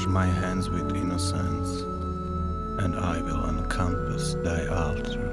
wash my hands with innocence, and I will encompass thy altar.